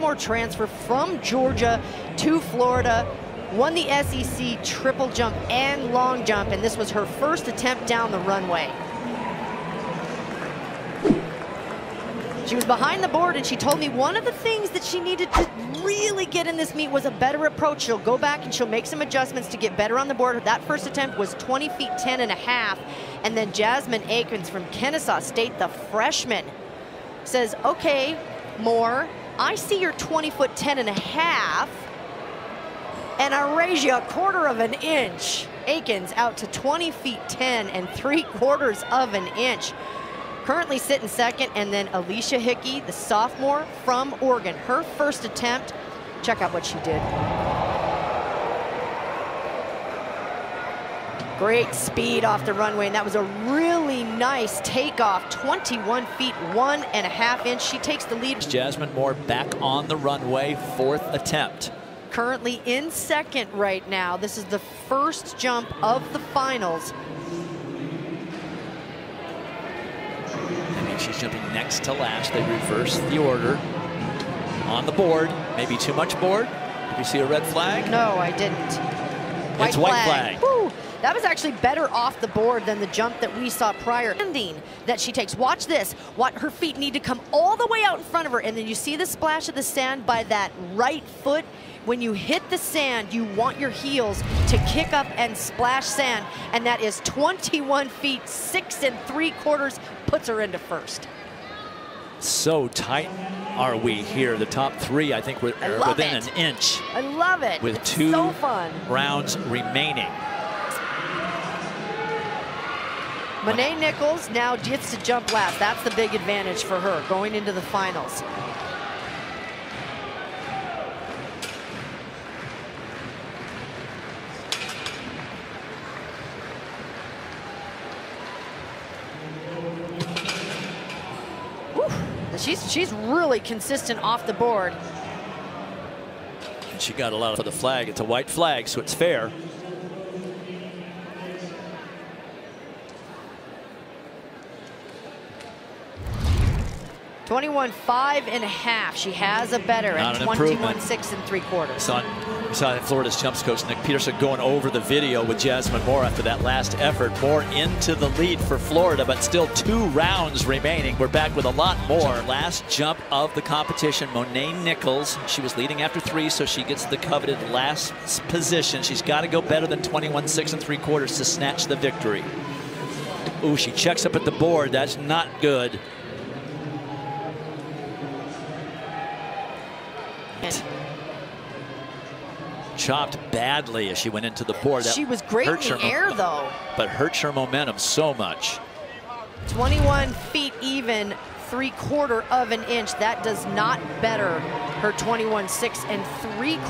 sophomore transfer from Georgia to Florida, won the SEC triple jump and long jump, and this was her first attempt down the runway. She was behind the board, and she told me one of the things that she needed to really get in this meet was a better approach. She'll go back and she'll make some adjustments to get better on the board. That first attempt was 20 feet 10 and a half. And then Jasmine Akins from Kennesaw State, the freshman, says, okay, Moore, I see your 20 foot 10 and a half, and I raise you a quarter of an inch. Akins out to 20 feet 10 and 3/4 of an inch. Currently sitting second, and then Alicia Hickey, the sophomore from Oregon, her first attempt. Check out what she did. Great speed off the runway, and that was a really nice takeoff, 21 feet, 1.5 inch. She takes the lead. Jasmine Moore back on the runway, fourth attempt. Currently in second right now. This is the first jump of the finals. She's jumping next to last. They reverse the order on the board. Maybe too much board. Did you see a red flag? No, I didn't. It's white flag. Woo. That was actually better off the board than the jump that we saw prior. Landing that she takes. Watch this. What her feet need to come all the way out in front of her, and then you see the splash of the sand by that right foot. When you hit the sand, you want your heels to kick up and splash sand, and that is 21 feet, 6 3/4, puts her into first. So tight are we here. The top three, I think, we're within an inch. I love it. With two rounds remaining. Monae' Nichols now gets to jump last. That's the big advantage for her going into the finals. She's really consistent off the board. She got a lot for the flag. It's a white flag, so it's fair. $21.5 and a half. She has a better at 21.6 3/4. We saw Florida's jumps coach Nick Peterson going over the video with Jasmine Moore after that last effort. Moore into the lead for Florida, but still two rounds remaining. We're back with a lot more. Last jump of the competition, Monae' Nichols. She was leading after three, so she gets the coveted last position. She's got to go better than 21.6 3/4 to snatch the victory. Ooh, she checks up at the board. That's not good. Chopped badly as she went into the board. She was great in the air, though. But hurts her momentum so much. 21 feet even, 3/4 of an inch. That does not better her 21.6 and 3/4.